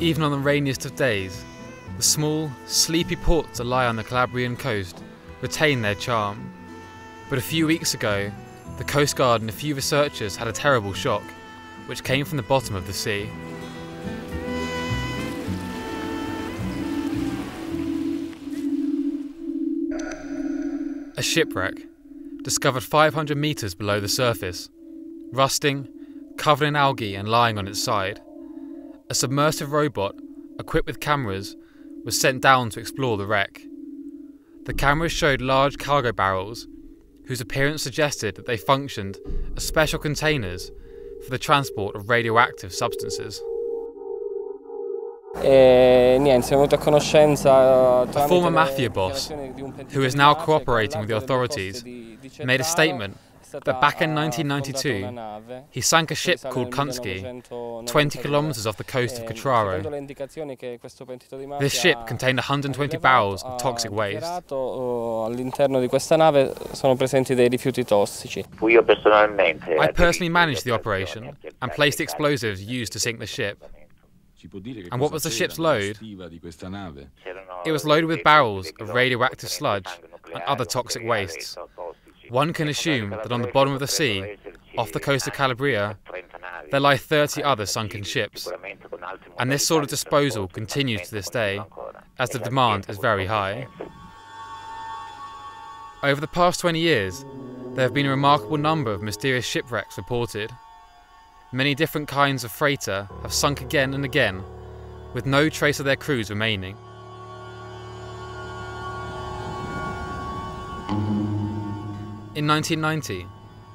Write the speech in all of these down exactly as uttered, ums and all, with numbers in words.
Even on the rainiest of days, the small, sleepy ports that lie on the Calabrian coast retain their charm. But a few weeks ago, the Coast Guard and a few researchers had a terrible shock, which came from the bottom of the sea. A shipwreck, discovered five hundred metres below the surface, rusting, covered in algae and lying on its side. A submersive robot, equipped with cameras, was sent down to explore the wreck. The cameras showed large cargo barrels, whose appearance suggested that they functioned as special containers for the transport of radioactive substances. A former mafia boss, who is now cooperating with the authorities, made a statement that back in nineteen ninety-two, he sank a ship called Cunski, twenty kilometres off the coast of Cetraro. This ship contained one hundred twenty barrels of toxic waste. I personally managed the operation and placed the explosives used to sink the ship. And what was the ship's load? It was loaded with barrels of radioactive sludge and other toxic wastes. One can assume that on the bottom of the sea, off the coast of Calabria, there lie thirty other sunken ships. And this sort of disposal continues to this day, as the demand is very high. Over the past twenty years, there have been a remarkable number of mysterious shipwrecks reported. Many different kinds of freighter have sunk again and again, with no trace of their crews remaining. In nineteen ninety,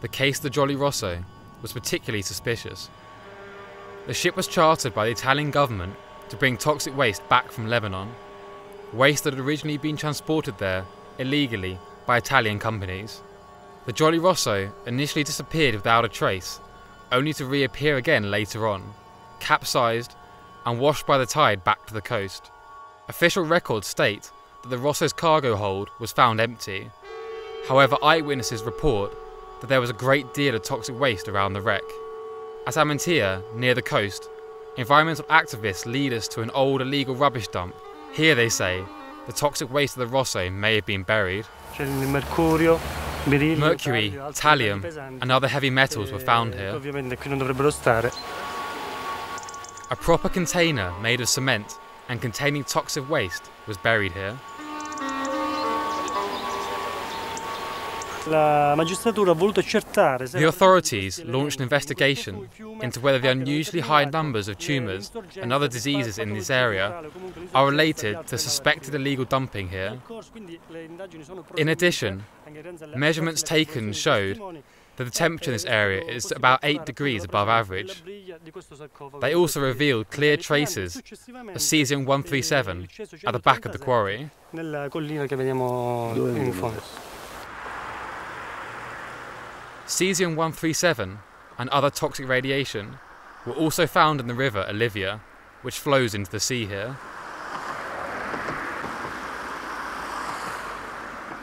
the case of the Jolly Rosso was particularly suspicious. The ship was chartered by the Italian government to bring toxic waste back from Lebanon, waste that had originally been transported there illegally by Italian companies. The Jolly Rosso initially disappeared without a trace, only to reappear again later on, capsized and washed by the tide back to the coast. Official records state that the Rosso's cargo hold was found empty. However, eyewitnesses report that there was a great deal of toxic waste around the wreck. At Amantea, near the coast, environmental activists lead us to an old illegal rubbish dump. Here, they say, the toxic waste of the Rosso may have been buried. Mercury, thallium and other heavy metals were found here. A proper container made of cement and containing toxic waste was buried here. The authorities launched an investigation into whether the unusually high numbers of tumours and other diseases in this area are related to suspected illegal dumping here. In addition, measurements taken showed that the temperature in this area is about eight degrees above average. They also revealed clear traces of cesium one thirty-seven at the back of the quarry. Cesium one thirty-seven and other toxic radiation were also found in the river Olivia, which flows into the sea here.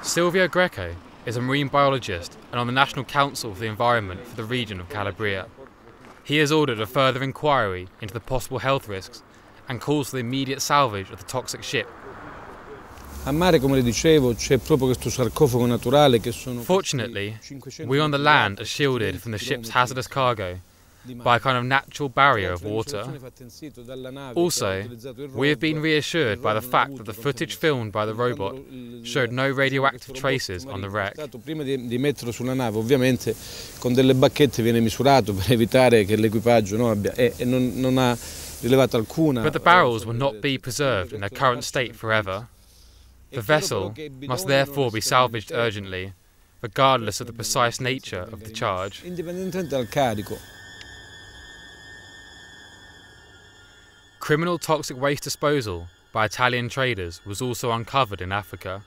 Silvio Greco is a marine biologist and on the National Council for the Environment for the region of Calabria. He has ordered a further inquiry into the possible health risks and calls for the immediate salvage of the toxic ship. Fortunately, we on the land are shielded from the ship's hazardous cargo by a kind of natural barrier of water. Also, we have been reassured by the fact that the footage filmed by the robot showed no radioactive traces on the wreck. But the barrels will not be preserved in their current state forever. The vessel must therefore be salvaged urgently, regardless of the precise nature of the charge. Criminal toxic waste disposal by Italian traders was also uncovered in Africa.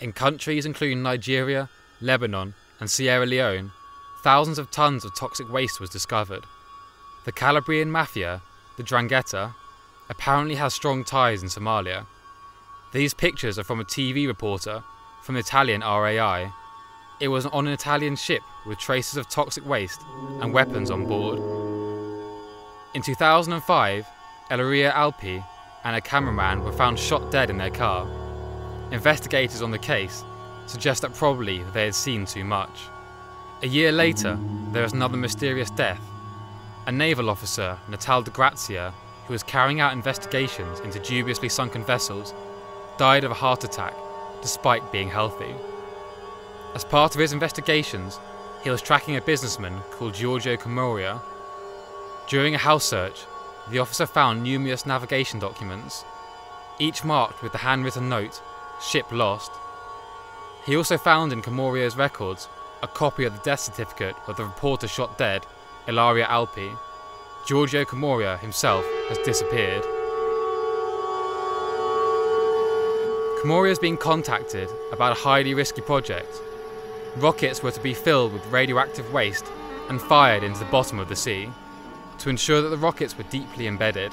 In countries including Nigeria, Lebanon and Sierra Leone, thousands of tons of toxic waste was discovered. The Calabrian mafia, the Ndrangheta, apparently has strong ties in Somalia. These pictures are from a T V reporter from the Italian R A I. It was on an Italian ship with traces of toxic waste and weapons on board. In two thousand five, Ilaria Alpi, and a cameraman were found shot dead in their car. Investigators on the case suggest that probably they had seen too much. A year later, there is another mysterious death. A naval officer, Natale de Grazia, who was carrying out investigations into dubiously sunken vessels, died of a heart attack despite being healthy. As part of his investigations, he was tracking a businessman called Giorgio Comerio. During a house search, the officer found numerous navigation documents, each marked with the handwritten note, "Ship Lost." He also found in Comorio's records a copy of the death certificate of the reporter shot dead, Ilaria Alpi. Giorgio Comerio himself has disappeared. Comerio has been contacted about a highly risky project. Rockets were to be filled with radioactive waste and fired into the bottom of the sea to ensure that the rockets were deeply embedded.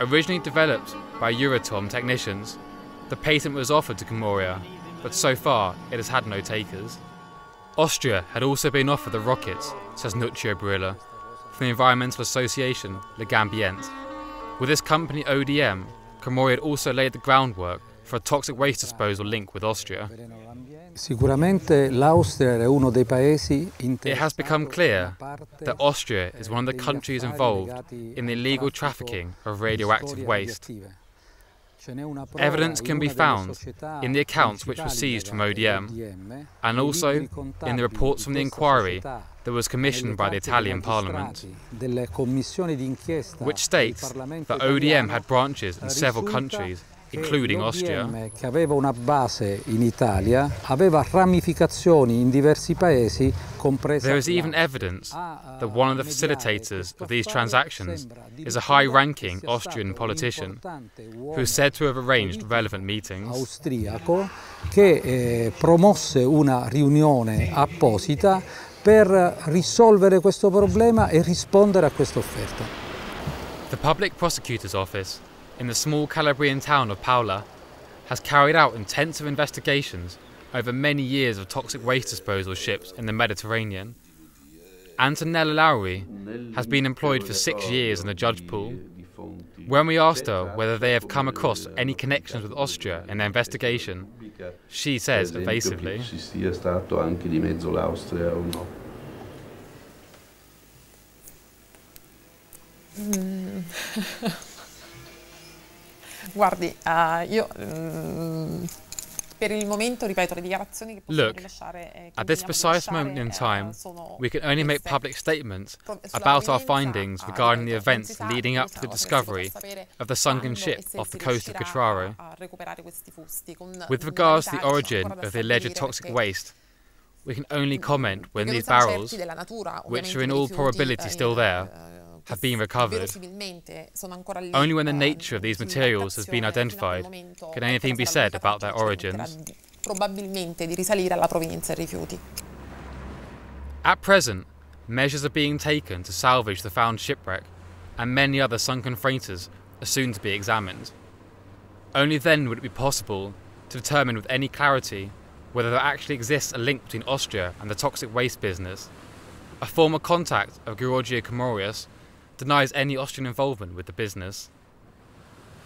Originally developed by Euratom technicians, the patent was offered to Comerio, but so far it has had no takers. Austria had also been offered the rockets, says Nuccio Brilla, from the environmental association Legambiente. With his company O D M, Comerio had also laid the groundwork for a toxic waste disposal link with Austria. It has become clear that Austria is one of the countries involved in the illegal trafficking of radioactive waste. Evidence can be found in the accounts which were seized from O D M, and also in the reports from the inquiry that was commissioned by the Italian Parliament, which states that O D M had branches in several countries, including Austria. There is even evidence that one of the facilitators of these transactions is a high-ranking Austrian politician who is said to have arranged relevant meetings. The Public Prosecutor's Office in the small Calabrian town of Paola has carried out intensive investigations over many years of toxic waste disposal ships in the Mediterranean. Antonella Lowry has been employed for six years in the judge pool. When we asked her whether they have come across any connections with Austria in their investigation, she says evasively. Mm. Look, at this precise moment in time, we can only make public statements about our findings regarding the events leading up to the discovery of the sunken ship off the coast of Cetraro. With regards to the origin of the alleged toxic waste, we can only comment when these barrels, which are in all probability still there, have been recovered. Only when the nature of these materials has been identified can anything be said about their origins. At present, measures are being taken to salvage the found shipwreck, and many other sunken freighters are soon to be examined. Only then would it be possible to determine with any clarity whether there actually exists a link between Austria and the toxic waste business. A former contact of Giorgio Comerio denies any Austrian involvement with the business.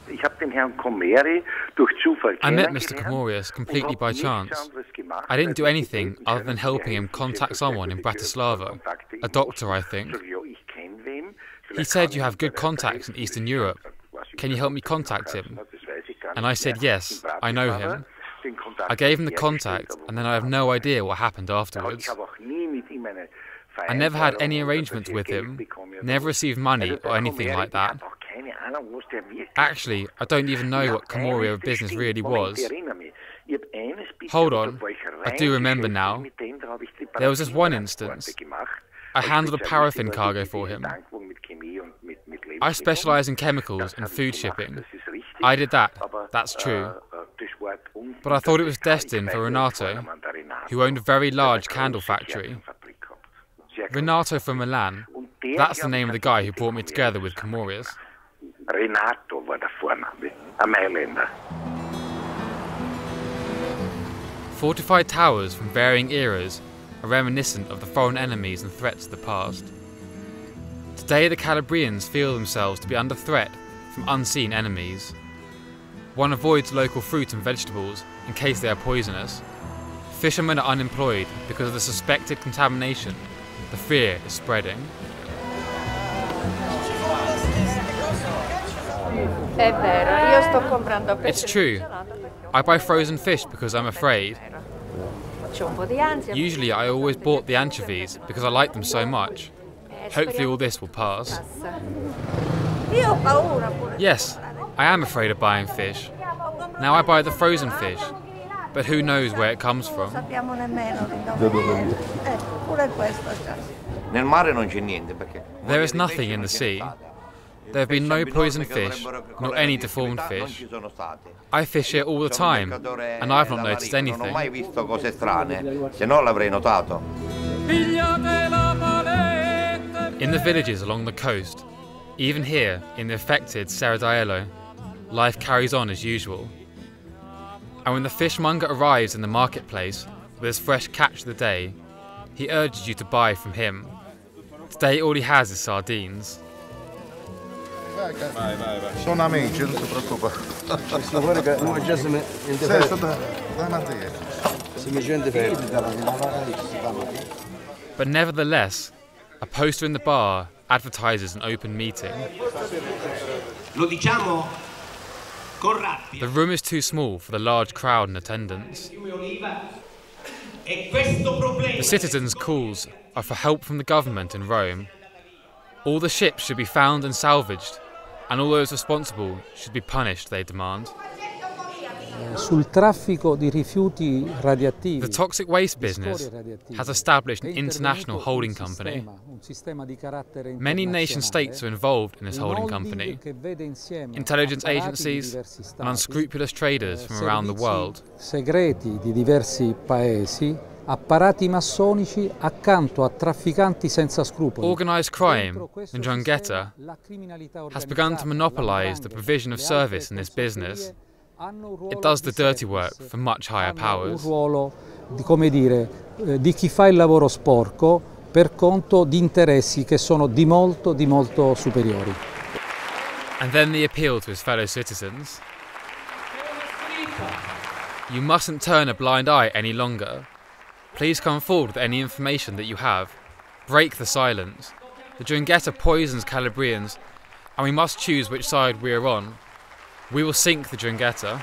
I met Mister Comerio completely by chance. I didn't do anything other than helping him contact someone in Bratislava, a doctor, I think. He said, "You have good contacts in Eastern Europe. Can you help me contact him?" And I said, "Yes, I know him." I gave him the contact, and then I have no idea what happened afterwards. I never had any arrangements with him, never received money or anything like that. Actually, I don't even know what Comerio business really was. Hold on, I do remember now. There was this one instance. I handled a paraffin cargo for him. I specialise in chemicals and food shipping. I did that, that's true. But I thought it was destined for Renato, who owned a very large candle factory. Renato from Milan, that's the name of the guy who brought me together with Camorius. Fortified towers from varying eras are reminiscent of the foreign enemies and threats of the past. Today the Calabrians feel themselves to be under threat from unseen enemies. One avoids local fruit and vegetables in case they are poisonous. Fishermen are unemployed because of the suspected contamination. The fear is spreading. It's true. I buy frozen fish because I'm afraid. Usually I always bought the anchovies because I like them so much. Hopefully all this will pass. Yes, I am afraid of buying fish. Now I buy the frozen fish, but who knows where it comes from. There is nothing in the sea. There have been no poisoned fish, nor any deformed fish. I fish here all the time, and I've not noticed anything. In the villages along the coast, even here in the affected Serradiello, life carries on as usual. And when the fishmonger arrives in the marketplace with his fresh catch of the day, he urges you to buy from him. Today all he has is sardines. Sono amici, non si preoccupa. But nevertheless, a poster in the bar advertises an open meeting. The room is too small for the large crowd in attendance. The citizens' calls are for help from the government in Rome. All the ships should be found and salvaged, and all those responsible should be punished, they demand. The toxic waste business has established an international holding company. Many nation-states are involved in this holding company, intelligence agencies and unscrupulous traders from around the world. Organised crime, Ndrangheta, has begun to monopolise the provision of service in this business. It does the dirty work for much higher powers. And then the appeal to his fellow citizens. You mustn't turn a blind eye any longer. Please come forward with any information that you have. Break the silence. The Ndrangheta poisons Calabrians, and we must choose which side we are on. We will sink the Ndrangheta.